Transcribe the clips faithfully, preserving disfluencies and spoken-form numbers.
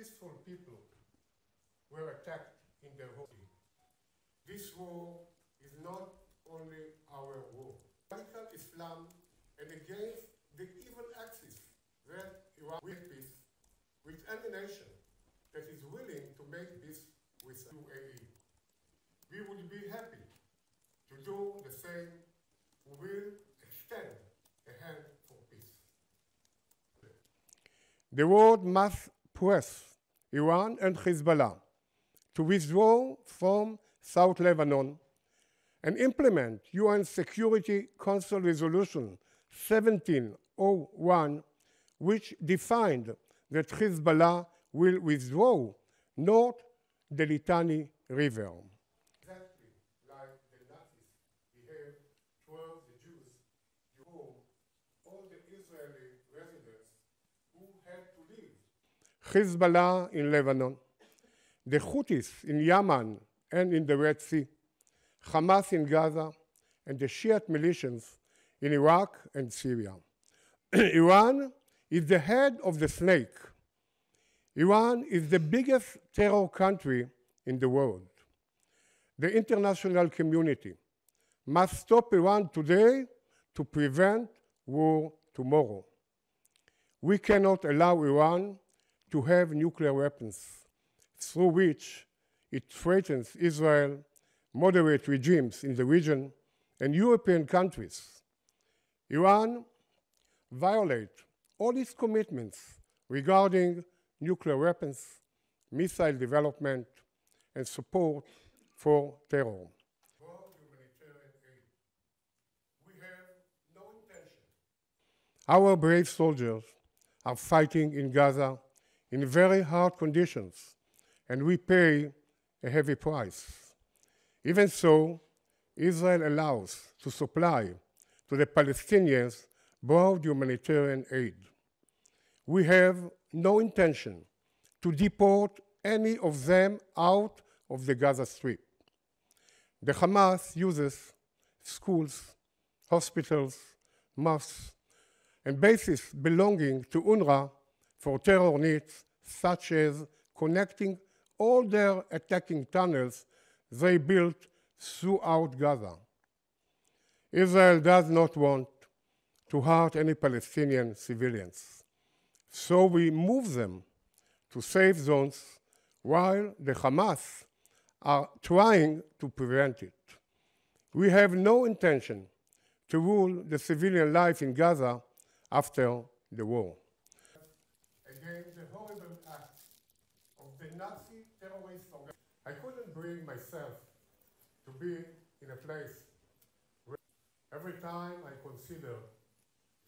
peaceful people were attacked in their home. This war is not only our war. Radical Islam and against the evil axis that Iran will peace with any nation that is willing to make peace with the U A E. We would be happy to do the same. We will extend a hand for peace. The world must press Iran and Hezbollah to withdraw from South Lebanon and implement U N Security Council Resolution seventeen oh one, which defined that Hezbollah will withdraw north the Litani River. Exactly like the Nazis behaved towards the Jews during all the Israeli residents who had to leave. Hezbollah in Lebanon, the Houthis in Yemen and in the Red Sea, Hamas in Gaza, and the Shiite militias in Iraq and Syria. Iran is the head of the snake. Iran is the biggest terror country in the world. The international community must stop Iran today to prevent war tomorrow. We cannot allow Iran to have nuclear weapons, through which it threatens Israel, moderate regimes in the region, and European countries. Iran violates all its commitments regarding nuclear weapons, missile development, and support for terror. For humanitarian aid, we have no intention. Our brave soldiers are fighting in Gaza in very hard conditions, and we pay a heavy price. Even so, Israel allows to supply to the Palestinians broad humanitarian aid. We have no intention to deport any of them out of the Gaza Strip. The Hamas uses schools, hospitals, mosques, and bases belonging to UNRWA for terror needs, such as connecting all their attacking tunnels they built throughout Gaza. Israel does not want to hurt any Palestinian civilians, so we move them to safe zones while the Hamas are trying to prevent it. We have no intention to rule the civilian life in Gaza after the war. Against the horrible acts of the Nazi terrorist organization, I couldn't bring myself to be in a place where every time I consider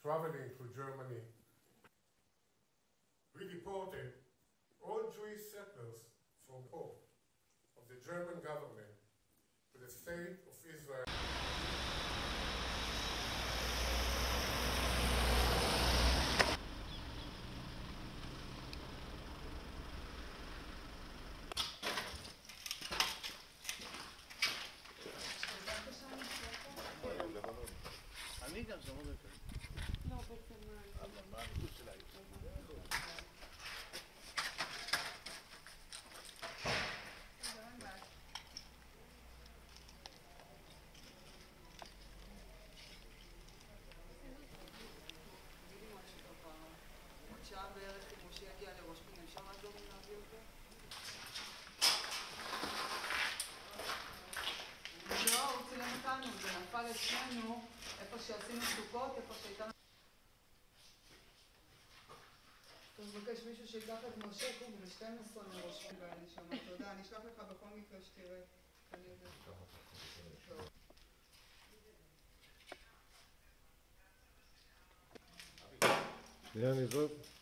traveling to Germany, we deported all Jewish settlers from the home of the German government to the state of Israel. Yeah, and